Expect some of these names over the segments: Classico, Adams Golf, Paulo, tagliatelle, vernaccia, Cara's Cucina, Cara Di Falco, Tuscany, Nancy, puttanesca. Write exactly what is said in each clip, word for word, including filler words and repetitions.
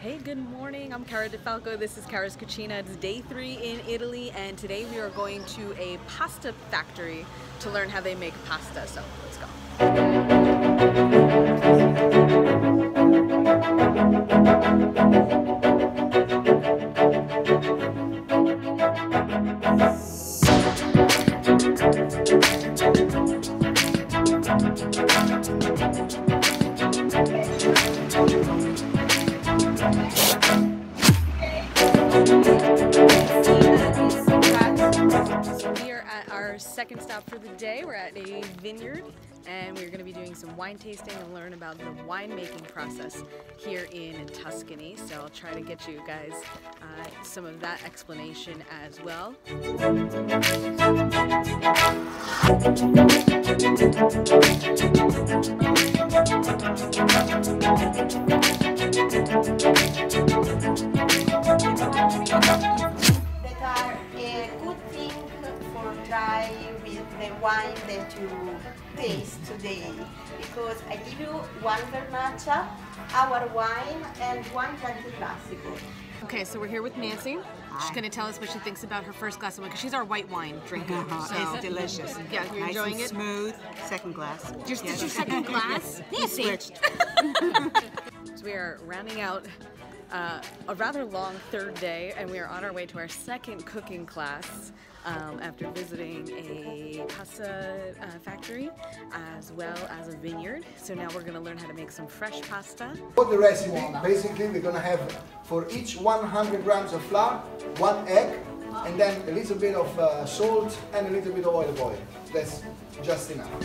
Hey, good morning. I'm Cara Di Falco. This is Cara's Cucina. It's day three in Italy, and today we are going to a pasta factory to learn how they make pasta. So let's go. Second stop for the day, we're at a vineyard and we're going to be doing some wine tasting and learn about the winemaking process here in Tuscany. So I'll try to get you guys uh, some of that explanation as well. Try with the wine that you taste today, because I give you one vernaccia, our wine, and one Classico. Okay, so we're here with Nancy. She's going to tell us what she thinks about her first glass of wine, because she's our white wine drinker. Uh-huh. So. It's delicious. Yeah, you're nice enjoying and it? Smooth. Second glass. Just yes. Your second glass? Nancy! Switched. So we are rounding out Uh, a rather long third day, and we are on our way to our second cooking class um, after visiting a pasta uh, factory as well as a vineyard. So now we're going to learn how to make some fresh pasta. For the recipe, basically we're going to have for each one hundred grams of flour, one egg, and then a little bit of uh, salt and a little bit of olive oil. That's just enough.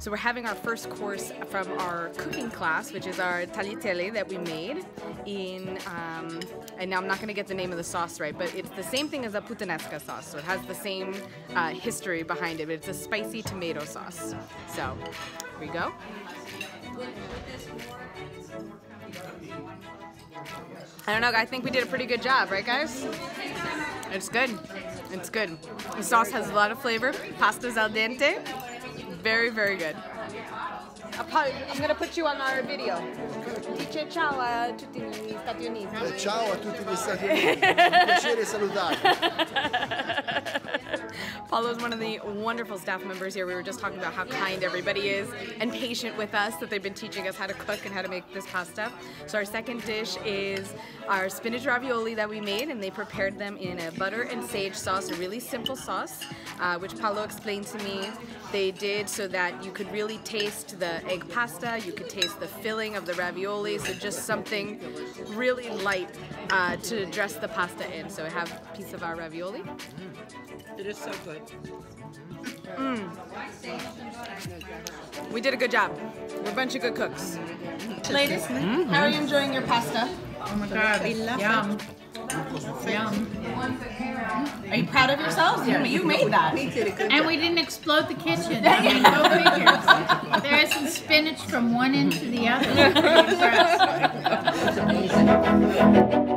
So we're having our first course from our cooking class, which is our tagliatelle that we made in, um, and now I'm not going to get the name of the sauce right, but it's the same thing as a puttanesca sauce, so it has the same uh, history behind it, but it's a spicy tomato sauce. So, here we go. I don't know, I think we did a pretty good job, right guys? It's good. It's good. The sauce has a lot of flavor. Pasta's al dente. Very, very good. Probably, I'm going to put you on our video. Dice ciao a tutti gli Stati Uniti. Eh, ciao a tutti gli Stati Uniti. Piacere salutarvi. Paulo is one of the wonderful staff members here. We were just talking about how kind everybody is and patient with us, that they've been teaching us how to cook and how to make this pasta. So our second dish is our spinach ravioli that we made, and they prepared them in a butter and sage sauce, a really simple sauce, uh, which Paulo explained to me they did so that you could really taste the egg pasta, you could taste the filling of the ravioli, so just something really light uh, to dress the pasta in. So we have a piece of our ravioli. It is so good. Mm. We did a good job. We're a bunch of good cooks. Ladies, mm-hmm. How are you enjoying your pasta? Oh my God, we love Yum. It. Yum. Are you proud of yourselves? Yeah. You, you made that. And we didn't explode the kitchen. I mean, no figures. There is some spinach from one end to the other.